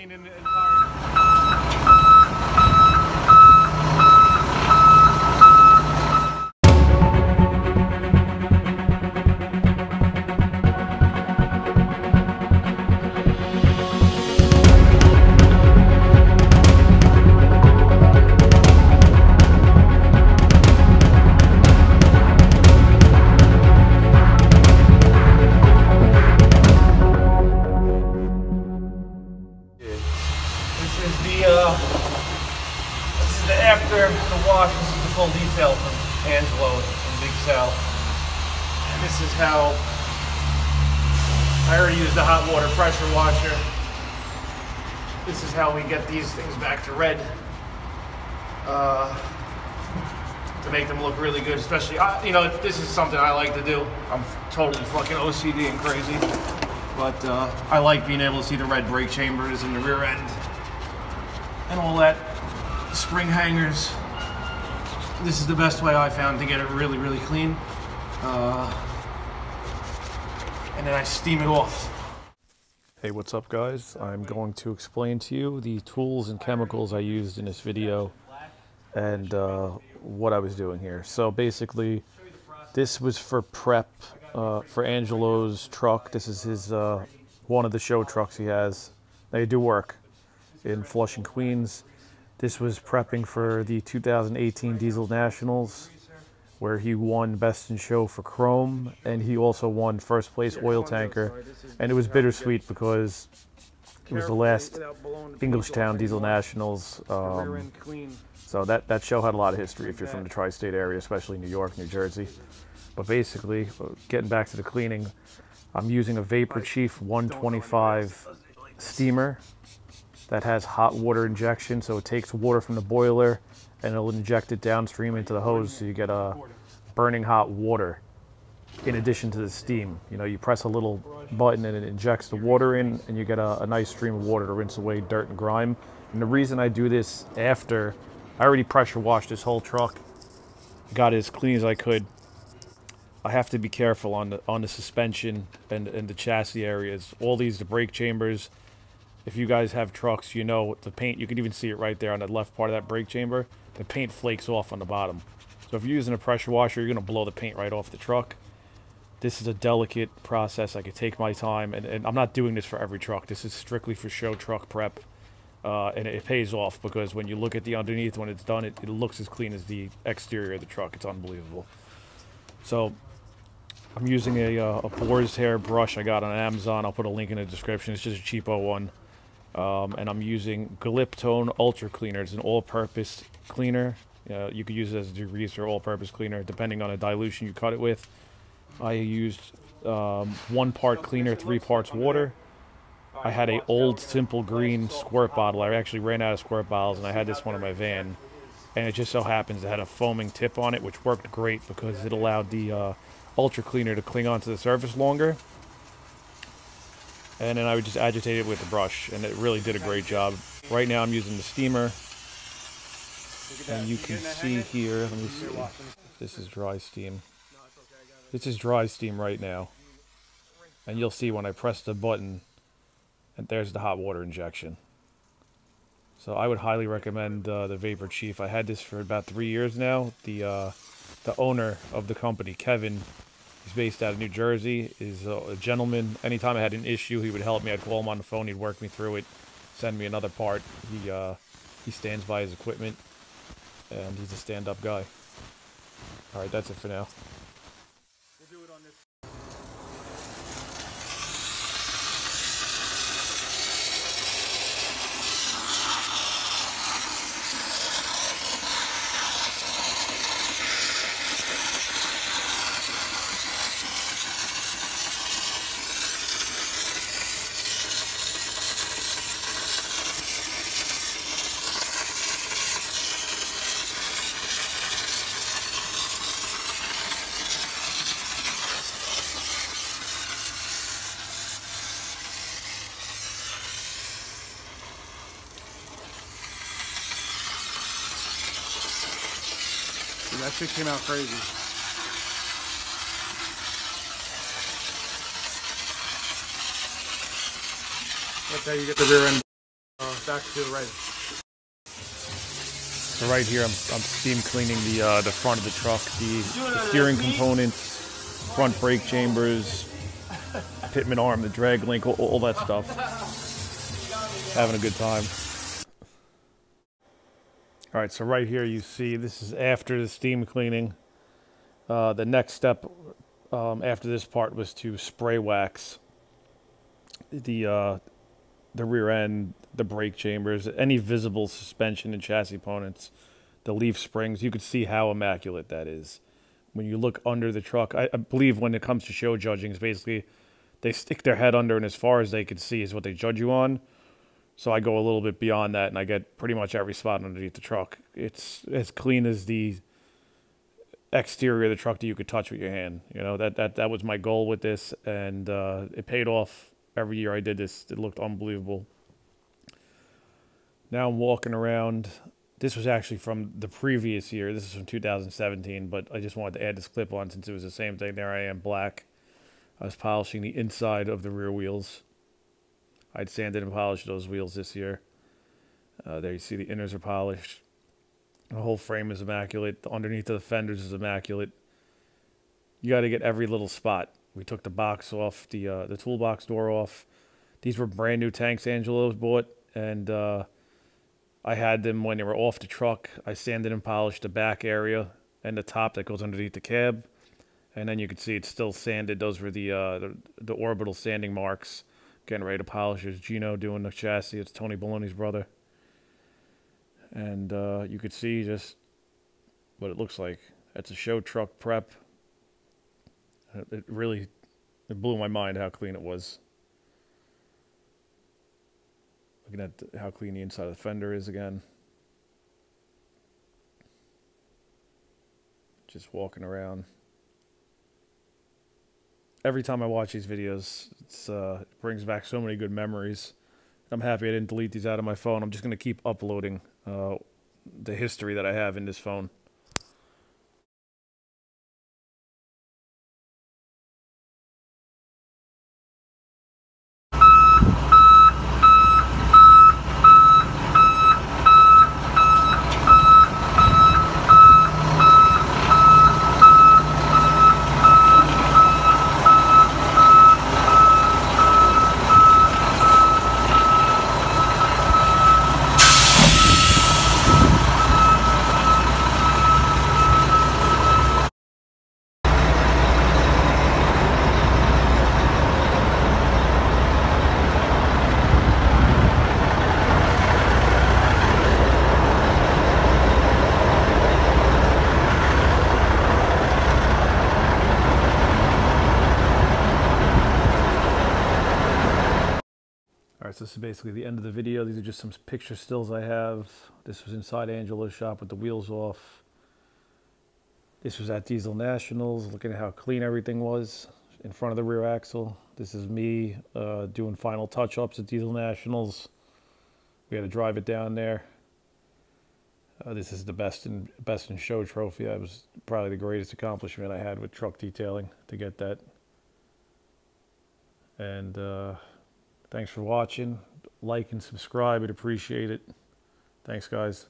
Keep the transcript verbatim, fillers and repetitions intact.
clean in the After the wash, this is the full detail from Angelo and Big Sal. And this is how I already used the hot water pressure washer. This is how we get these things back to red uh, to make them look really good. Especially, I, you know, this is something I like to do. I'm totally fucking O C D and crazy, but uh, I like being able to see the red brake chambers and the rear end and all that. Spring hangers. This is the best way I found to get it really, really clean. Uh, and then I steam it off. Hey, what's up guys? I'm going to explain to you the tools and chemicals I used in this video and uh, what I was doing here. So basically, this was for prep uh, for Angelo's truck. This is his uh, one of the show trucks he has. They do work in Flushing, Queens. This was prepping for the two thousand eighteen Diesel Nationals, where he won Best in Show for Chrome, and he also won first place oil tanker. And it was bittersweet because it was the last Englishtown Diesel Nationals. Um, so that, that show had a lot of history if you're from the tri-state area, especially New York, New Jersey. But basically, getting back to the cleaning, I'm using a Vapor Chief one twenty-five steamer that has hot water injection, so it takes water from the boiler and it'll inject it downstream into the hose, so you get a burning hot water in addition to the steam. You know, you press a little button and it injects the water in, and you get a, a nice stream of water to rinse away dirt and grime. And the reason I do this after, I already pressure washed this whole truck, got it as clean as I could. I have to be careful on the, on the suspension and, and the chassis areas. All these, the brake chambers. If you guys have trucks, you know the paint, you can even see it right there on the left part of that brake chamber. The paint flakes off on the bottom. So if you're using a pressure washer, you're going to blow the paint right off the truck. This is a delicate process. I could take my time, and, and I'm not doing this for every truck. This is strictly for show truck prep, uh, and it pays off because when you look at the underneath, when it's done, it, it looks as clean as the exterior of the truck. It's unbelievable. So I'm using a, uh, a boar's hair brush I got on Amazon. I'll put a link in the description. It's just a cheapo one. Um, and I'm using Gliptone Ultra Cleaner. It's an all-purpose cleaner. Uh, you could use it as a degreaser or all-purpose cleaner, depending on the dilution you cut it with. I used um, one part cleaner, three parts water. I had a old Simple Green squirt bottle. I actually ran out of squirt bottles, and I had this one in my van. And it just so happens it had a foaming tip on it, which worked great because it allowed the uh, Ultra Cleaner to cling onto the surface longer. And then I would just agitate it with the brush, and it really did a great job. Right now I'm using the steamer, and you can see here, let me see, this is dry steam. This is dry steam right now, and you'll see when I press the button, and there's the hot water injection. So I would highly recommend uh, the Vapor Chief. I had this for about three years now. The, uh, the owner of the company, Kevin, he's based out of New Jersey, is a gentleman. Anytime I had an issue, he would help me. I'd call him on the phone. He'd work me through it, send me another part. He, uh, he stands by his equipment, and he's a stand-up guy. All right, that's it for now. We'll do it on this. That shit came out crazy. That's how you get the rear end. back to the right. So right here, I'm, I'm steam cleaning the uh, the front of the truck, the, the steering components, front brake chambers, pitman arm, the drag link, all, all that stuff. Having a good time. All right, so right here you see this is after the steam cleaning. Uh, the next step um, after this part was to spray wax the uh, the rear end, the brake chambers, any visible suspension and chassis components, the leaf springs. You could see how immaculate that is. When you look under the truck, I, I believe when it comes to show judging, it's basically they stick their head under and as far as they can see is what they judge you on. So I go a little bit beyond that and I get pretty much every spot underneath the truck. It's as clean as the exterior of the truck that you could touch with your hand. You know, that that that was my goal with this, and uh it paid off. Every year I did this, it looked unbelievable. Now I'm walking around. This was actually from the previous year. This is from two thousand seventeen, but I just wanted to add this clip on since it was the same thing. There I am, black. I was polishing the inside of the rear wheels. I'd sanded and polished those wheels this year. Uh, there you see the inners are polished. The whole frame is immaculate. The underneath of the fenders is immaculate. You got to get every little spot. We took the box off, the uh, the toolbox door off. These were brand new tanks Angelo's bought, and uh, I had them when they were off the truck. I sanded and polished the back area and the top that goes underneath the cab, and then you can see it's still sanded. Those were the uh, the, the orbital sanding marks. Getting ready to polish. There's Gino doing the chassis. It's Tony Baloney's brother. And uh, you could see just what it looks like. That's a show truck prep. It really it blew my mind how clean it was. Looking at how clean the inside of the fender is again. Just walking around. Every time I watch these videos, it's, uh, it brings back so many good memories. I'm happy I didn't delete these out of my phone. I'm just going to keep uploading uh, the history that I have in this phone. This is basically the end of the video. These are just some picture stills I have. This was inside Angelo's shop with the wheels off. This was at Diesel Nationals, looking at how clean everything was in front of the rear axle. This is me uh, doing final touch-ups at Diesel Nationals. We had to drive it down there. Uh, this is the best in, best in show trophy. That was probably the greatest accomplishment I had with truck detailing to get that. And... Uh, Thanks for watching. Like and subscribe. I'd appreciate it. Thanks, guys.